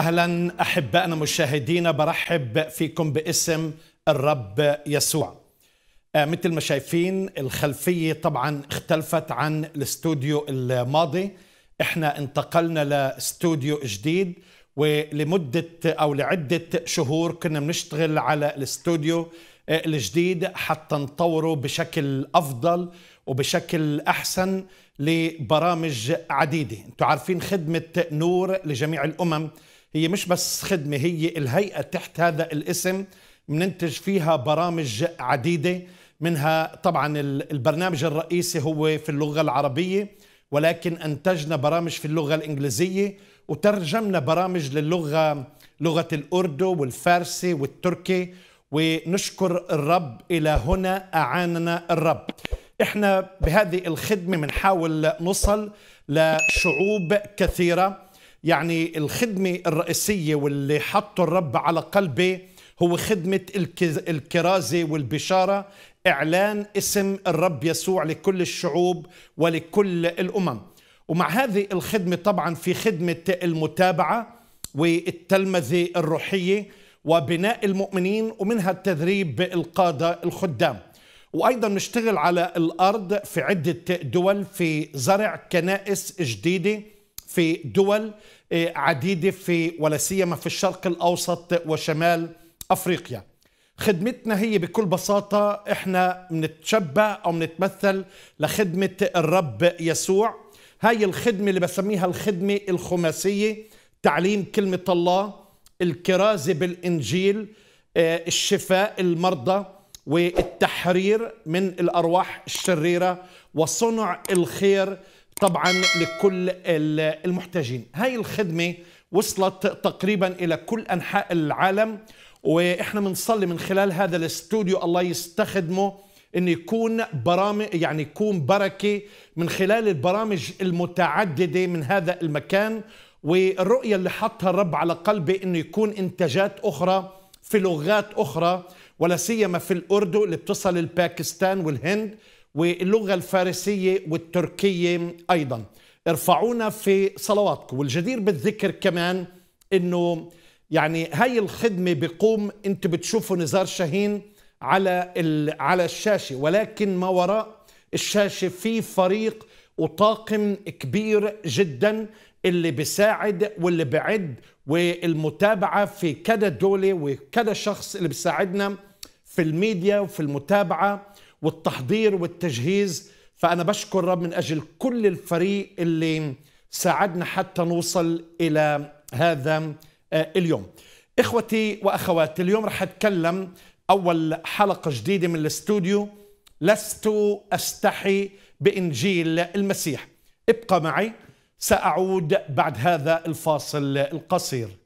أهلا أحبائنا مشاهدينا، برحب فيكم باسم الرب يسوع. مثل ما شايفين الخلفية طبعا اختلفت عن الاستوديو الماضي، احنا انتقلنا لاستوديو جديد، ولمدة أو لعدة شهور كنا بنشتغل على الاستوديو الجديد حتى نطوره بشكل أفضل وبشكل أحسن لبرامج عديدة. انتوا عارفين خدمة نور لجميع الأمم هي مش بس خدمة، هي الهيئة تحت هذا الاسم مننتج فيها برامج عديدة، منها طبعا البرنامج الرئيسي هو في اللغة العربية، ولكن أنتجنا برامج في اللغة الإنجليزية وترجمنا برامج لغة الأردن والفارسي والتركي، ونشكر الرب. إلى هنا أعاننا الرب. إحنا بهذه الخدمة بنحاول نوصل لشعوب كثيرة. يعني الخدمة الرئيسية واللي حطه الرب على قلبي هو خدمة الكرازة والبشارة، إعلان اسم الرب يسوع لكل الشعوب ولكل الأمم. ومع هذه الخدمة طبعا في خدمة المتابعة والتلمذة الروحية وبناء المؤمنين، ومنها التدريب القادة الخدام. وأيضا نشتغل على الأرض في عدة دول في زرع كنائس جديدة في دول عديدة، ولا سيما في الشرق الأوسط وشمال أفريقيا. خدمتنا هي بكل بساطة إحنا بنتشبع أو بنتمثل لخدمة الرب يسوع. هاي الخدمة اللي بسميها الخدمة الخماسية: تعليم كلمة الله، الكرازة بالإنجيل، الشفاء المرضى، والتحرير من الأرواح الشريرة، وصنع الخير طبعا لكل المحتاجين. هاي الخدمة وصلت تقريبا إلى كل أنحاء العالم، وإحنا بنصلي من خلال هذا الاستوديو الله يستخدمه إن يكون برامج، يعني يكون بركة من خلال البرامج المتعددة من هذا المكان. والرؤية اللي حطها الرب على قلبي إنه يكون إنتاجات أخرى في لغات أخرى، ولا سيما في الأردن اللي بتصل الباكستان والهند، واللغة الفارسية والتركية أيضا. ارفعونا في صلواتكم. والجدير بالذكر كمان إنه يعني هاي الخدمة بقوم، أنتوا بتشوفوا نزار شاهين على الشاشة، ولكن ما وراء الشاشة في فريق وطاقم كبير جدا اللي بيساعد واللي بعد، والمتابعة في كذا دولة وكذا شخص اللي بيساعدنا في الميديا وفي المتابعة والتحضير والتجهيز. فأنا بشكر الرب من أجل كل الفريق اللي ساعدنا حتى نوصل إلى هذا اليوم. إخوتي وأخواتي، اليوم رح أتكلم أول حلقة جديدة من الاستوديو لست أستحي بإنجيل المسيح. ابقى معي، سأعود بعد هذا الفاصل القصير.